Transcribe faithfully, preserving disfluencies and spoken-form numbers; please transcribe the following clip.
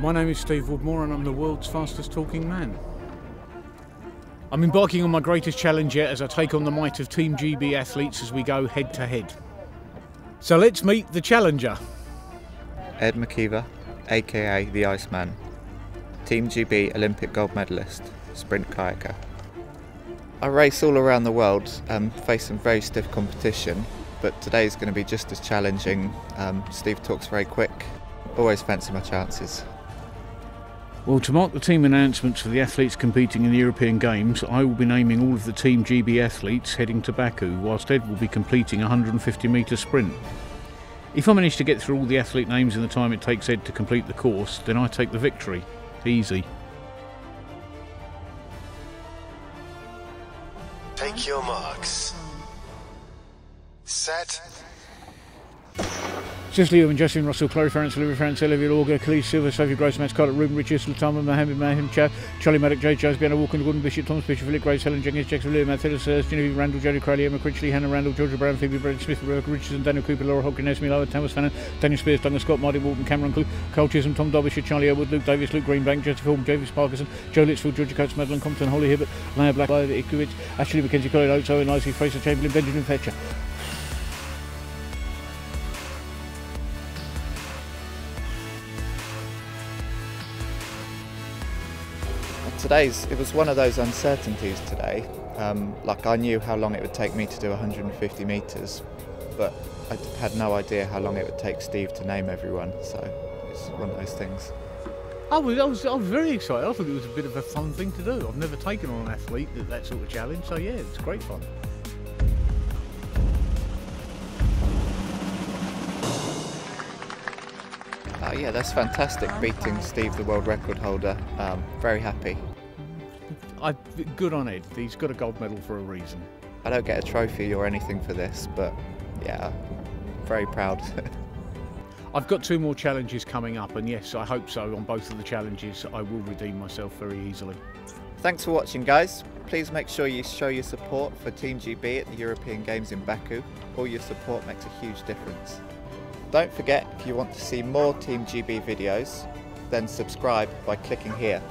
My name is Steve Woodmore and I'm the world's fastest talking man. I'm embarking on my greatest challenge yet as I take on the might of Team G B athletes as we go head to head. So let's meet the challenger. Ed McKeever, aka the Iceman. Team G B Olympic gold medalist, sprint kayaker. I race all around the world and face some very stiff competition, but today is going to be just as challenging. Um, Steve talks very quick, always fancy my chances. Well, to mark the team announcements for the athletes competing in the European Games, I will be naming all of the Team G B athletes heading to Baku, whilst Ed will be completing a one hundred fifty metre sprint. If I manage to get through all the athlete names in the time it takes Ed to complete the course, then I take the victory. Easy. Take your marks. Set. Cicely, Ewan, Justin, Russell, Chloe, France, Olivia, France, Olivia, Olga, Khalees, Silva, Sophie, Grace, Max, Carter, Ruben, Richards, Latama, Mohammed, Mahim, Chad, Charlie, Maddock, Jay, Jones, Bianna, Walker, Gordon, Bishop, Thomas, Bishop, Philip, Grace, Helen, Jenkins, Jackson, Lou, Matheus, Genevieve, Randall, Jodie, Crowley, Emma, Critchley, Hannah, Randall, Georgia Brown, Phoebe, Brett, Smith, Rebecca, Richardson, Daniel Cooper, Laura Hopkins, Esme, Lower, Thomas, Fannin, Daniel Spears, Douglas Scott, Marty, Walton, Cameron, Clue, Cole Chisholm, Tom Derbyshire, Charlie Elwood, Luke Davis, Luke Greenbank, Jesse Form, Javis Parkinson, Joe Litchfield, Georgia Coates, Madeline Compton, Holly Hibbert, Leah Black, Ikovich, Ashley McKenzie, Colin Oates, Owen Icy, Fraser Chamberlain, Benjamin Fletcher. Today's, it was one of those uncertainties today. Um, like I knew how long it would take me to do one hundred fifty metres, but I had no idea how long it would take Steve to name everyone, so it's one of those things. I was, I was, I was very excited. I thought it was a bit of a fun thing to do. I've never taken on an athlete that, that sort of challenge, so yeah, it's great fun. Uh, yeah, that's fantastic, beating Steve, the world record holder. Um, very happy. I, good on Ed. He's got a gold medal for a reason. I don't get a trophy or anything for this, but yeah, very proud. I've got two more challenges coming up, and yes, I hope so. On both of the challenges, I will redeem myself very easily. Thanks for watching, guys. Please make sure you show your support for Team G B at the European Games in Baku. All your support makes a huge difference. Don't forget, if you want to see more Team G B videos, then subscribe by clicking here.